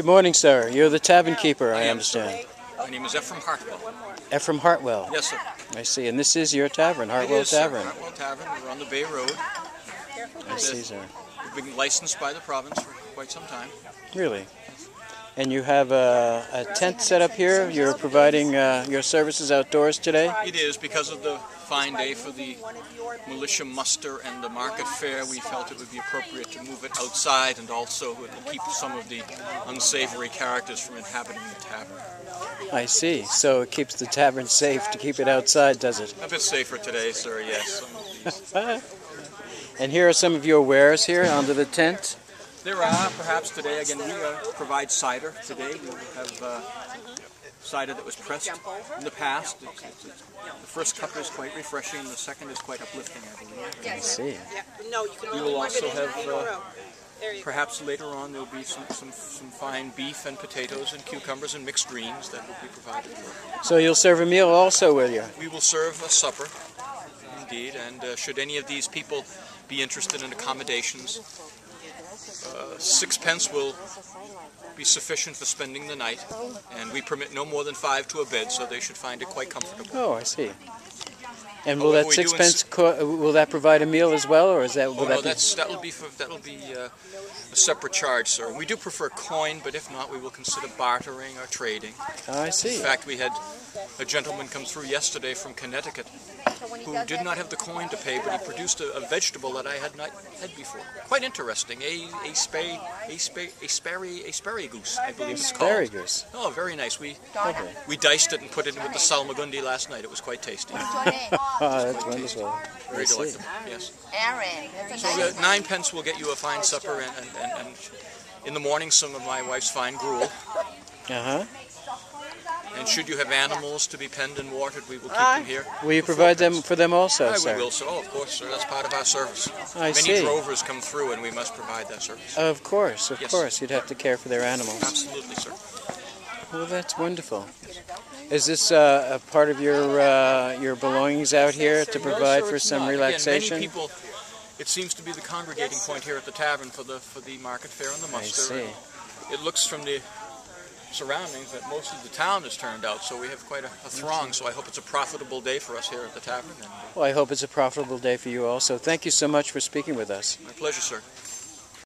Good morning, sir. You're the tavern keeper, I understand. My name is Ephraim Hartwell. Ephraim Hartwell? Yes, sir. I see. And this is your tavern, Hartwell Tavern? It is, sir. Hartwell Tavern. We're on the Bay Road. I see, sir. We've been licensed by the province for quite some time. Really? And you have a tent set up here. You're providing your services outdoors today? It is. Because of the fine day for the militia muster and the market fair, we felt it would be appropriate to move it outside, and also it will keep some of the unsavory characters from inhabiting the tavern. I see. So it keeps the tavern safe to keep it outside, does it? A bit safer today, sir, yes. Some of these. And here are some of your wares here under the tent. There are, perhaps today, again, we provide cider today. We have cider that was pressed in the past. The first cup is quite refreshing, the second is quite uplifting, I believe. I see. We will also have, perhaps later on, there will be some fine beef and potatoes and cucumbers and mixed greens that will be provided. So you'll serve a meal also, will you? We will serve a supper, indeed, and should any of these people be interested in accommodations, 6 pence will be sufficient for spending the night, and we permit no more than 5 to a bed, so they should find it quite comfortable. Oh, I see. And will that 6 pence will that provide a meal as well, or is that? Will no, that'll be a separate charge, sir. We do prefer coin, but if not, we will consider bartering or trading. Oh, I see. In fact, we had a gentleman come through yesterday from Connecticut who did not have the coin to pay, but he produced a vegetable that I had not had before. Quite interesting. Asparagus, I believe it's called. Asparagus. Oh, very nice. We diced it and put it in with the salmagundi last night. It was quite tasty. Oh, that's wonderful. Very delightful, yes. So 9 pence will get you a fine supper, and in the morning some of my wife's fine gruel. Uh-huh. And should you have animals to be penned and watered, we will keep them here. Will you provide them for them also, sir? We will, so of course, sir. That's part of our service. I see. Many drovers come through, and we must provide that service. Of course, of course. You'd have to care for their animals. Absolutely, sir. Well, that's wonderful. Is this a part of your belongings out here to provide for some relaxation? Again, many people, it seems to be the congregating point here at the tavern for the market fair and the muster. I see. It looks from the surroundings that most of the town has turned out, so we have quite a throng, so I hope it's a profitable day for us here at the tavern. Well, I hope it's a profitable day for you also. Thank you so much for speaking with us. My pleasure, sir.